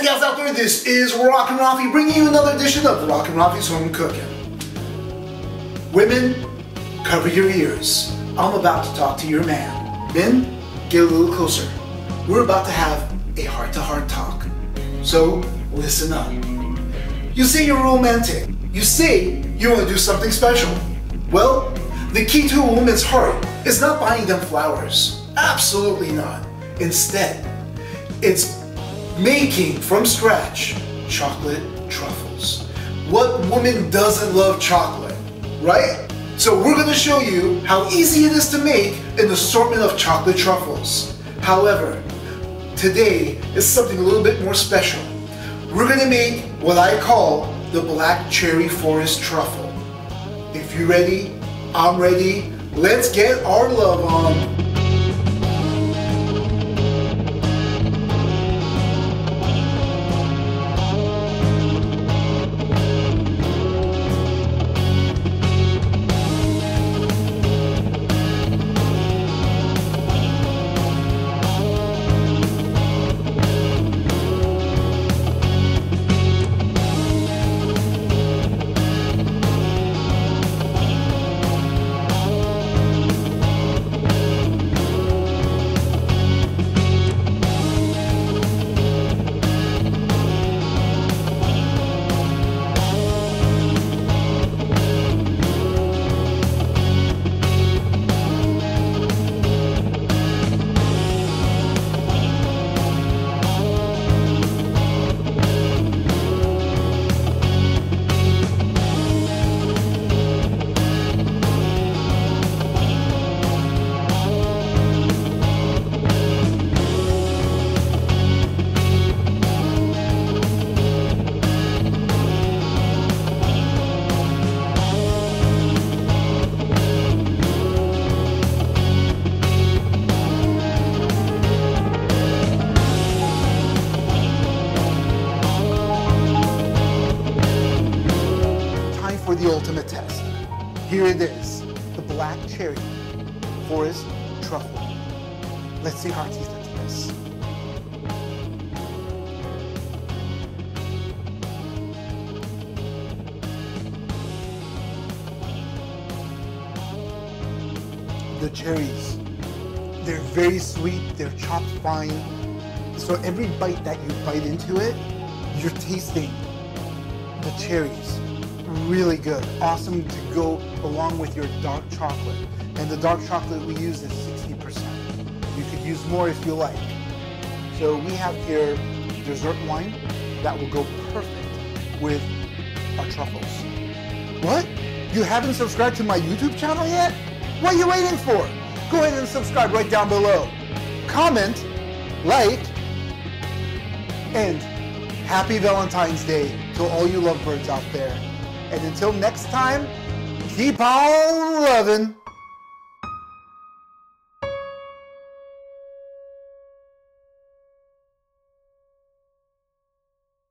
guys and gals out there, this is Rockin' Rafi bringing you another edition of Rockin' Rafi's Home Cooking. Women, cover your ears. I'm about to talk to your man. Men, get a little closer. We're about to have a heart-to-heart talk. So, listen up. You say you're romantic. You say you want to do something special. Well, the key to a woman's heart is not buying them flowers. Absolutely not. Instead, it's making from scratch chocolate truffles. What woman doesn't love chocolate, right? So we're going to show you how easy it is to make an assortment of chocolate truffles. However, today is something a little bit more special. We're going to make what I call the black cherry forest truffle. If you're ready, I'm ready. Let's get our love on. Ultimate test. Here it is, the black cherry forest truffle. Let's see how our teeth look at this. The cherries, they're very sweet, they're chopped fine. So every bite that you bite into it, you're tasting the cherries. Really good, awesome to go along with your dark chocolate. And the dark chocolate we use is 60%. You could use more if you like. So we have here dessert wine that will go perfect with our truffles. What? You haven't subscribed to my YouTube channel yet? What are you waiting for? Go ahead and subscribe right down below. Comment, like, and happy Valentine's Day to all you lovebirds out there. And until next time, keep on loving.